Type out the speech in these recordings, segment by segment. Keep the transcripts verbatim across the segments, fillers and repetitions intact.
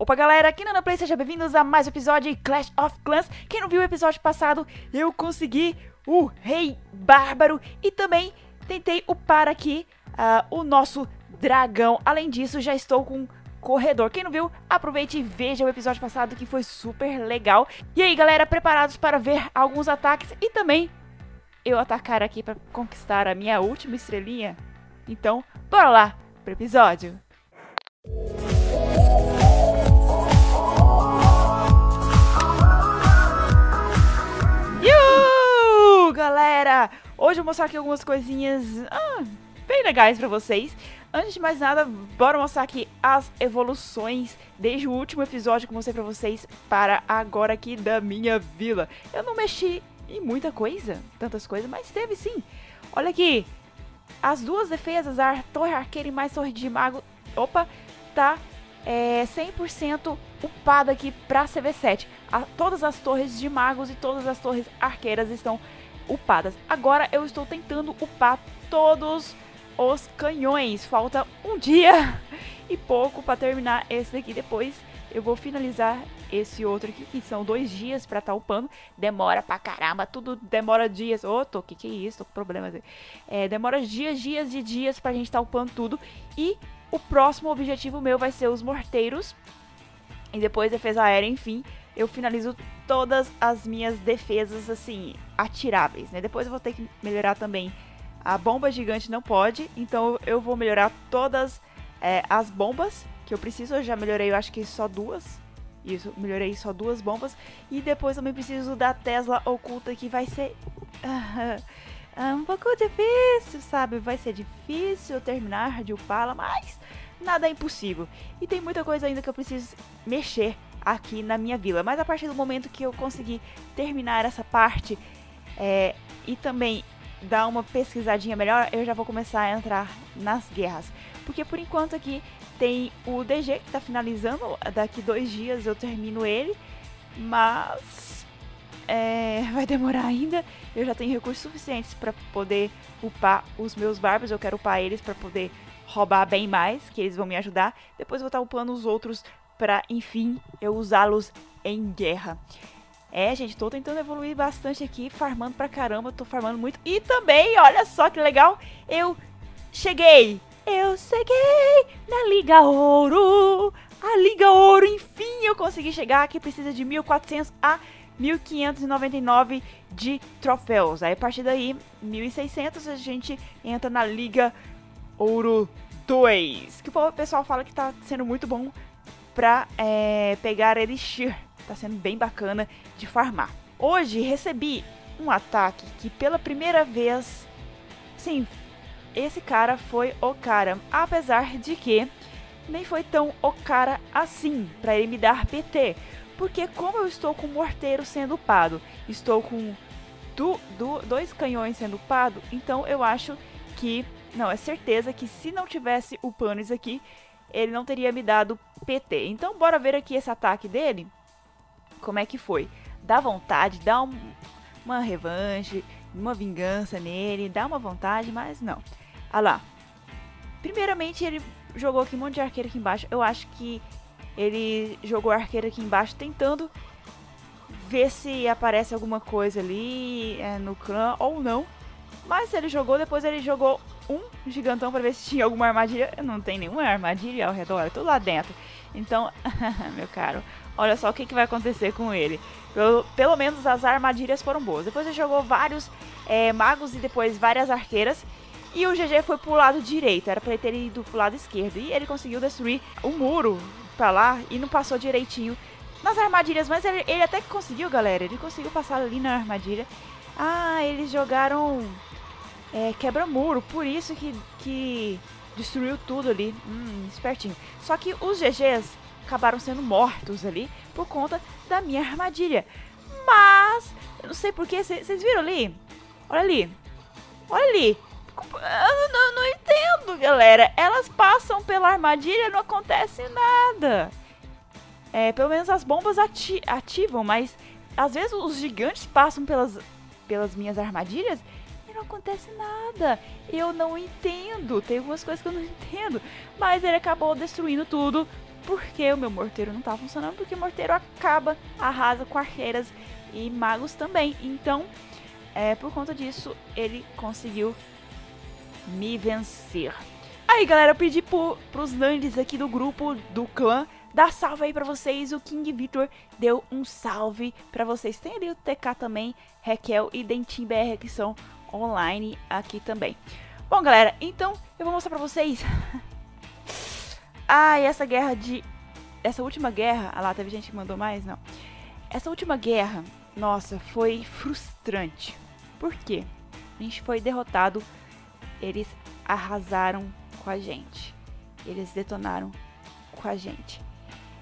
Opa galera, aqui na NandaPlay, sejam bem-vindos a mais um episódio de Clash of Clans. Quem não viu o episódio passado, eu consegui o Rei Bárbaro e também tentei upar aqui uh, o nosso dragão. Além disso, já estou com um corredor. Quem não viu, aproveite e veja o episódio passado que foi super legal. E aí galera, preparados para ver alguns ataques e também eu atacar aqui para conquistar a minha última estrelinha? Então, bora lá pro episódio! Yuuu, galera! Hoje eu vou mostrar aqui algumas coisinhas ah, bem legais pra vocês. Antes de mais nada, bora mostrar aqui as evoluções desde o último episódio que eu mostrei pra vocês para agora aqui da minha vila. Eu não mexi em muita coisa, tantas coisas, mas teve sim. Olha aqui! As duas defesas, a torre arqueira e mais torre de mago, opa, tá é, cem por cento upada aqui pra C V sete. A, todas as torres de magos e todas as torres arqueiras estão upadas. Agora eu estou tentando upar todos os canhões. Falta um dia e pouco pra terminar esse daqui. Depois eu vou finalizar esse outro aqui, que são dois dias pra tá upando. Demora pra caramba, tudo demora dias. Ô, oh, tô, que que é isso? Tô com problemas aí. É, demora dias, dias e dias pra gente tá upando tudo. E o próximo objetivo meu vai ser os morteiros. E depois defesa aérea, enfim. Eu finalizo todas as minhas defesas, assim, atiráveis, né? Depois eu vou ter que melhorar também. A bomba gigante não pode, então eu vou melhorar todas é, as bombas que eu preciso. Eu já melhorei, eu acho que só duas. Isso, melhorei só duas bombas. E depois também preciso da Tesla oculta, que vai ser uh, um pouco difícil, sabe? Vai ser difícil terminar de upá-la, mas nada é impossível. E tem muita coisa ainda que eu preciso mexer aqui na minha vila. Mas a partir do momento que eu conseguir terminar essa parte é, e também dar uma pesquisadinha melhor, eu já vou começar a entrar nas guerras. Porque por enquanto aqui tem o D G que tá finalizando, daqui dois dias eu termino ele, mas é, vai demorar ainda. Eu já tenho recursos suficientes para poder upar os meus bárbaros, eu quero upar eles para poder roubar bem mais, que eles vão me ajudar. Depois eu vou estar upando os outros para, enfim, eu usá-los em guerra. É, gente, tô tentando evoluir bastante aqui, farmando pra caramba, tô farmando muito. E também, olha só que legal, eu cheguei! Eu cheguei na Liga Ouro! A Liga Ouro, enfim, eu consegui chegar, que precisa de mil e quatrocentos a mil quinhentos e noventa e nove de troféus. Aí, a partir daí, mil e seiscentos, a gente entra na Liga Ouro dois. Que o pessoal fala que tá sendo muito bom pra é, pegar elixir. Tá sendo bem bacana de farmar. Hoje recebi um ataque que pela primeira vez, sim, esse cara foi o cara. Apesar de que nem foi tão o cara assim para ele me dar P T. Porque como eu estou com o morteiro sendo upado, estou com do, do, dois canhões sendo upado, então eu acho que, não, é certeza que se não tivesse o Panis aqui, ele não teria me dado P T. Então bora ver aqui esse ataque dele. Como é que foi? Dá vontade, dá um, uma revanche, uma vingança nele, dá uma vontade, mas não. Ah lá. Primeiramente ele jogou aqui um monte de arqueiro aqui embaixo. Eu acho que ele jogou arqueiro aqui embaixo tentando ver se aparece alguma coisa ali é, no clã ou não. Mas ele jogou, depois ele jogou um gigantão pra ver se tinha alguma armadilha. Não tem nenhuma armadilha ao redor, é tudo lá dentro. Então, meu caro, olha só o que, que vai acontecer com ele. Pelo, pelo menos as armadilhas foram boas. Depois ele jogou vários é, magos e depois várias arqueiras. E o G G foi pro lado direito, era pra ele ter ido pro lado esquerdo. E ele conseguiu destruir o muro pra lá e não passou direitinho nas armadilhas. Mas ele, ele até que conseguiu, galera, ele conseguiu passar ali na armadilha. Ah, eles jogaram é, quebra-muro, por isso que... que... destruiu tudo ali, hum, espertinho. Só que os G Gs acabaram sendo mortos ali por conta da minha armadilha. Mas, eu não sei porquê, vocês viram ali? Olha ali, olha ali. Eu não, não entendo, galera. Elas passam pela armadilha, não acontece nada. É, pelo menos as bombas ati ativam, mas às vezes os gigantes passam pelas, pelas minhas armadilhas. Não acontece nada, eu não entendo, tem algumas coisas que eu não entendo, mas ele acabou destruindo tudo porque o meu morteiro não tá funcionando, porque o morteiro acaba, arrasa com arqueiras e magos também. Então, é, por conta disso, ele conseguiu me vencer. Aí, galera, eu pedi pro, pros nandes aqui do grupo, do clã, dar salve aí pra vocês. O King Vitor deu um salve pra vocês. Tem ali o T K também, Raquel e Dentim B R, que são online aqui também. Bom, galera, então eu vou mostrar pra vocês... Ah, e essa guerra de... Essa última guerra... Ah lá, teve gente que mandou mais? Não. Essa última guerra, nossa, foi frustrante. Por quê? A gente foi derrotado. Eles arrasaram com a gente. Eles detonaram com a gente.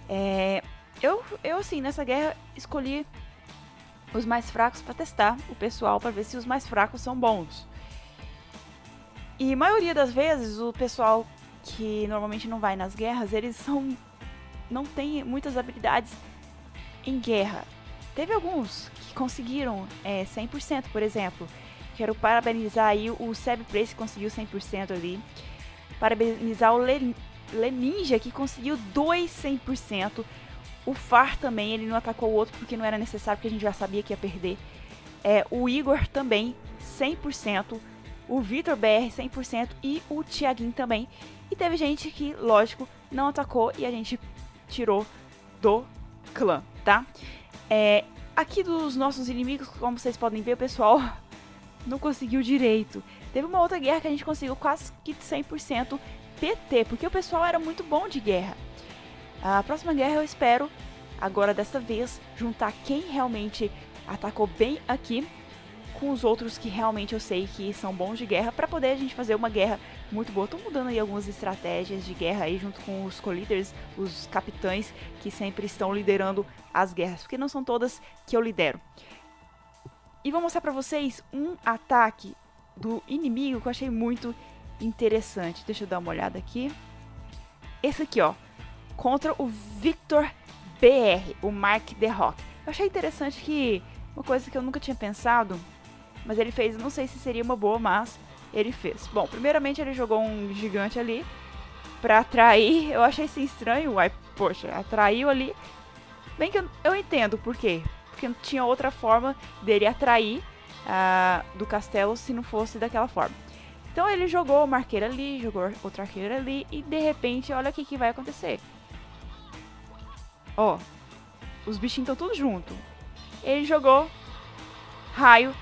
É, eu, eu, assim, nessa guerra, escolhi os mais fracos pra testar o pessoal, pra ver se os mais fracos são bons. E a maioria das vezes, o pessoal... que normalmente não vai nas guerras, eles são não tem muitas habilidades em guerra. Teve alguns que conseguiram é, cem por cento, por exemplo. Quero parabenizar aí o Seb Prec, que conseguiu cem por cento ali. Parabenizar o Le... Leninja, que conseguiu dois cem por cento. O Far também, ele não atacou o outro porque não era necessário, porque a gente já sabia que ia perder. É, o Igor também, cem por cento. O Vitor B R, cem por cento. E o Tiaguinho também. E teve gente que, lógico, não atacou e a gente tirou do clã, tá? É, aqui dos nossos inimigos, como vocês podem ver, o pessoal não conseguiu direito. Teve uma outra guerra que a gente conseguiu quase que cem por cento P T, porque o pessoal era muito bom de guerra. A próxima guerra eu espero, agora dessa vez, juntar quem realmente atacou bem aqui com os outros que realmente eu sei que são bons de guerra, pra poder a gente fazer uma guerra muito boa. Tô mudando aí algumas estratégias de guerra aí junto com os co-líderes, os capitães que sempre estão liderando as guerras, porque não são todas que eu lidero. E vou mostrar pra vocês um ataque do inimigo que eu achei muito interessante. Deixa eu dar uma olhada aqui. Esse aqui, ó, contra o Vitor B R, o Mark The Rock. Eu achei interessante que uma coisa que eu nunca tinha pensado... Mas ele fez, não sei se seria uma boa, mas ele fez. Bom, primeiramente ele jogou um gigante ali pra atrair. Eu achei isso estranho. Uai, poxa, atraiu ali. Bem que eu, eu entendo por quê. Porque não tinha outra forma dele atrair ah, do castelo se não fosse daquela forma. Então ele jogou uma arqueira ali, jogou outra arqueira ali. E de repente, olha o que, que vai acontecer. Ó, os bichinhos estão tudo junto. Ele jogou raio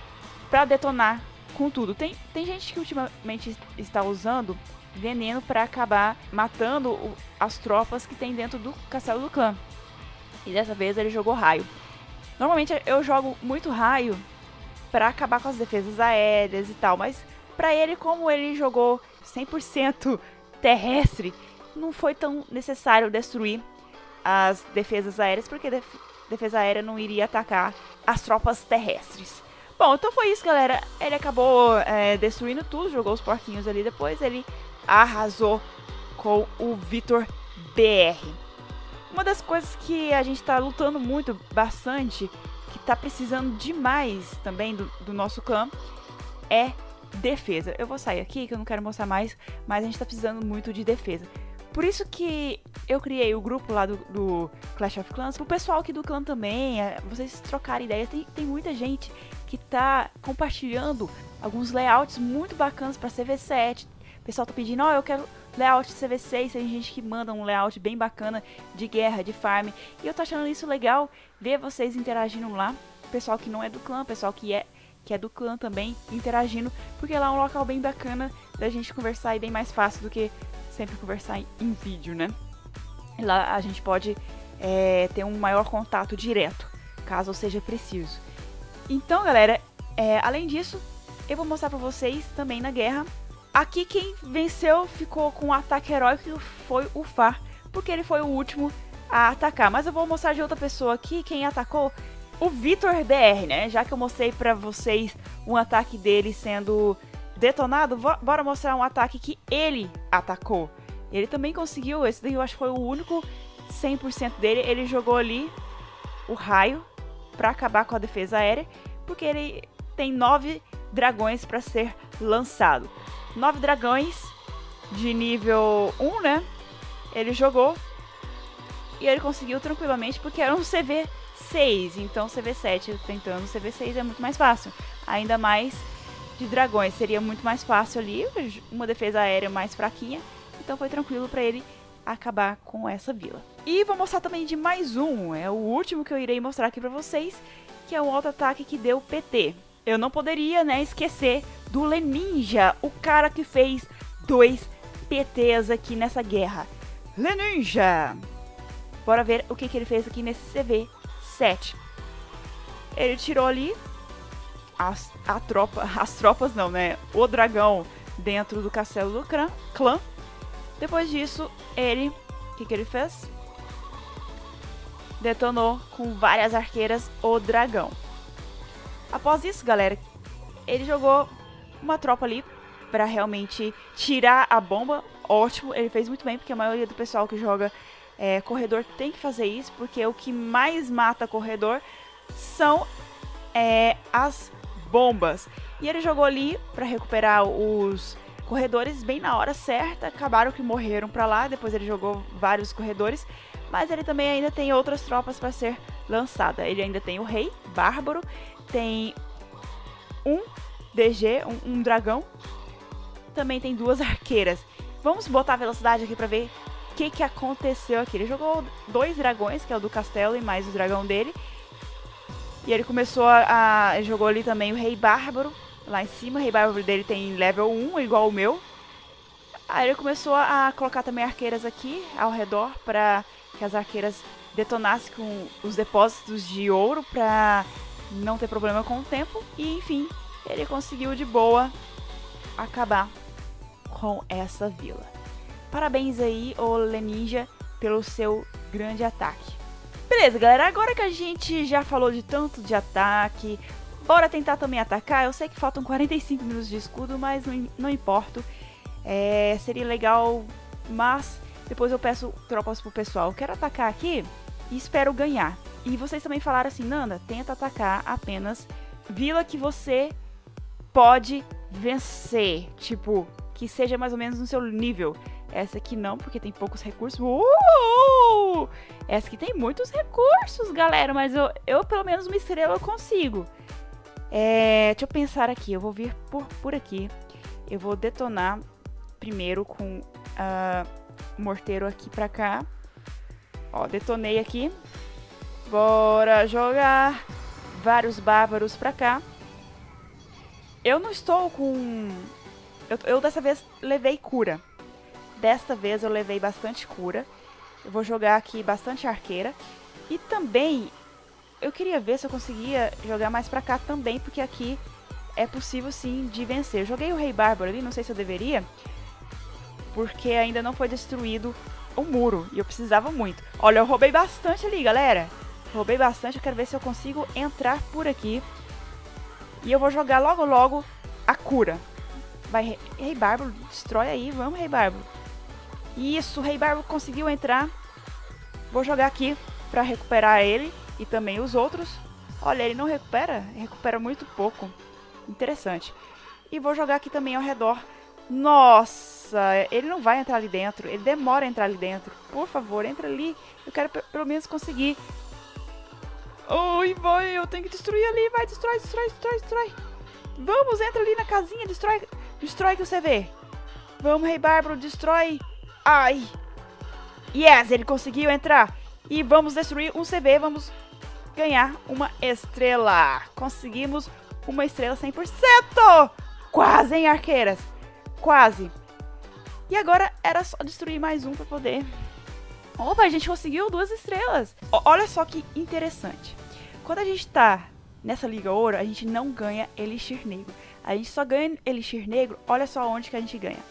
pra detonar com tudo. Tem, tem gente que ultimamente está usando veneno pra acabar matando o, as tropas que tem dentro do castelo do clã. E dessa vez ele jogou raio. Normalmente eu jogo muito raio pra acabar com as defesas aéreas e tal. Mas pra ele, como ele jogou cem por cento terrestre, não foi tão necessário destruir as defesas aéreas, porque def defesa aérea não iria atacar as tropas terrestres. Bom, então foi isso, galera. Ele acabou é, destruindo tudo, jogou os porquinhos ali depois. Ele arrasou com o Vitor B R. Uma das coisas que a gente tá lutando muito, bastante, que tá precisando demais também do, do nosso clã, é defesa. Eu vou sair aqui, que eu não quero mostrar mais, mas a gente tá precisando muito de defesa. Por isso que eu criei o grupo lá do, do Clash of Clans, pro pessoal aqui do clã também, vocês trocarem ideias. Tem, tem muita gente que tá compartilhando alguns layouts muito bacanas pra C V sete. O pessoal tá pedindo, ó, oh, eu quero layout C V seis, tem gente que manda um layout bem bacana de guerra, de farm. E eu tô achando isso legal, ver vocês interagindo lá, pessoal que não é do clã, pessoal que é... que é do clã também, interagindo, porque lá é um local bem bacana da gente conversar e bem mais fácil do que sempre conversar em, em vídeo, né? Lá a gente pode é, ter um maior contato direto, caso seja preciso. Então, galera, é, além disso, eu vou mostrar pra vocês também na guerra. Aqui quem venceu ficou com o ataque heróico, que foi o Fá, porque ele foi o último a atacar. Mas eu vou mostrar de outra pessoa aqui, quem atacou... o Vitor D R, né? Já que eu mostrei pra vocês um ataque dele sendo detonado, bora mostrar um ataque que ele atacou. Ele também conseguiu, esse daí eu acho que foi o único cem por cento dele. Ele jogou ali o raio pra acabar com a defesa aérea, porque ele tem nove dragões pra ser lançado. nove dragões de nível um, né? Ele jogou E ele conseguiu tranquilamente porque era um C V seis, então C V sete tentando C V seis é muito mais fácil. Ainda mais de dragões, seria muito mais fácil ali, uma defesa aérea mais fraquinha. Então foi tranquilo para ele acabar com essa vila. E vou mostrar também de mais um, é o último que eu irei mostrar aqui para vocês, que é um auto-ataque que deu P T. Eu não poderia, né, esquecer do Leninja, o cara que fez dois P Ts aqui nessa guerra. Leninja! Bora ver o que, que ele fez aqui nesse C V sete. Ele tirou ali as, a tropa, as tropas não, né? O dragão dentro do castelo do clã. clã. Depois disso, ele... O que, que ele fez? Detonou com várias arqueiras o dragão. Após isso, galera, ele jogou uma tropa ali pra realmente tirar a bomba. Ótimo, ele fez muito bem, porque a maioria do pessoal que joga... É, corredor tem que fazer isso, porque o que mais mata corredor são é, as bombas. E ele jogou ali para recuperar os corredores bem na hora certa, acabaram que morreram para lá, depois ele jogou vários corredores, mas ele também ainda tem outras tropas para ser lançada. Ele ainda tem o Rei Bárbaro, tem um D G, um, um dragão, também tem duas arqueiras. Vamos botar a velocidade aqui para ver o que, que aconteceu aqui. Ele jogou dois dragões, que é o do castelo e mais o dragão dele. E ele começou a... a ele jogou ali também o Rei Bárbaro, lá em cima. O Rei Bárbaro dele tem level um, igual o meu. Aí ele começou a colocar também arqueiras aqui, ao redor, para que as arqueiras detonassem com os depósitos de ouro, para não ter problema com o tempo. E, enfim, ele conseguiu de boa acabar com essa vila. Parabéns aí, ô Leninja, pelo seu grande ataque. Beleza, galera, agora que a gente já falou de tanto de ataque, bora tentar também atacar. Eu sei que faltam quarenta e cinco minutos de escudo, mas não, não importa. É, seria legal, mas depois eu peço tropas pro pessoal. Eu quero atacar aqui e espero ganhar. E vocês também falaram assim, Nanda, tenta atacar apenas vila que você pode vencer. Tipo, que seja mais ou menos no seu nível. Essa aqui não, porque tem poucos recursos. Uh! Essa aqui tem muitos recursos, galera. Mas eu, eu pelo menos, uma estrela eu consigo. É, deixa eu pensar aqui. Eu vou vir por, por aqui. Eu vou detonar primeiro com uh, morteiro aqui pra cá. Ó, detonei aqui. Bora jogar vários bárbaros pra cá. Eu não estou com... Eu, eu dessa vez levei cura. Desta vez eu levei bastante cura. Eu vou jogar aqui bastante arqueira. E também, eu queria ver se eu conseguia jogar mais pra cá também, porque aqui é possível sim de vencer. Eu joguei o Rei Bárbaro ali, não sei se eu deveria, porque ainda não foi destruído o muro, e eu precisava muito. Olha, eu roubei bastante ali, galera. Roubei bastante, eu quero ver se eu consigo entrar por aqui. E eu vou jogar logo logo a cura. Vai, Rei Bárbaro, destrói aí, vamos, Rei Bárbaro. Isso, o Rei Bárbaro conseguiu entrar. Vou jogar aqui pra recuperar ele e também os outros. Olha, ele não recupera, recupera muito pouco. Interessante. E vou jogar aqui também ao redor. Nossa, ele não vai entrar ali dentro, ele demora a entrar ali dentro. Por favor, entra ali, eu quero pelo menos conseguir. Oi, oh, boy, eu tenho que destruir ali, vai, destrói, destrói, destrói, destrói. Vamos, entra ali na casinha, destrói, destrói que você vê. Vamos, Rei Bárbaro, destrói. Ai, yes, ele conseguiu entrar. E vamos destruir um C V, vamos ganhar uma estrela. Conseguimos uma estrela cem por cento. Quase, hein, arqueiras? Quase. E agora era só destruir mais um para poder... Opa, a gente conseguiu duas estrelas. O- olha só que interessante. Quando a gente tá nessa liga ouro, a gente não ganha elixir negro. A gente só ganha elixir negro, olha só onde que a gente ganha.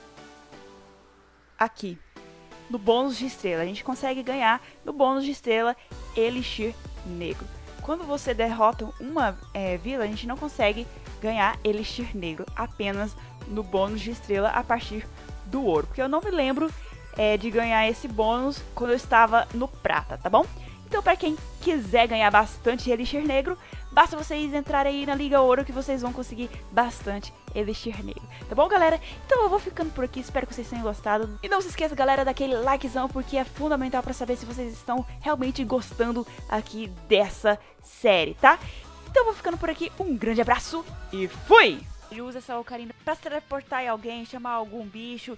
Aqui, no bônus de estrela, a gente consegue ganhar no bônus de estrela elixir negro. Quando você derrota uma é, vila, a gente não consegue ganhar elixir negro, apenas no bônus de estrela a partir do ouro. Porque eu não me lembro é, de ganhar esse bônus quando eu estava no prata, tá bom? Então, para quem quiser ganhar bastante Elixir Negro, basta vocês entrarem aí na Liga Ouro que vocês vão conseguir bastante Elixir Negro. Tá bom, galera? Então eu vou ficando por aqui, espero que vocês tenham gostado. E não se esqueça, galera, daquele likezão, porque é fundamental para saber se vocês estão realmente gostando aqui dessa série, tá? Então eu vou ficando por aqui, um grande abraço e fui! Ele usa essa ocarina para se teleportar em alguém, chamar algum bicho,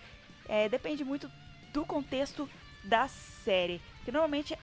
é, depende muito do contexto da série, que normalmente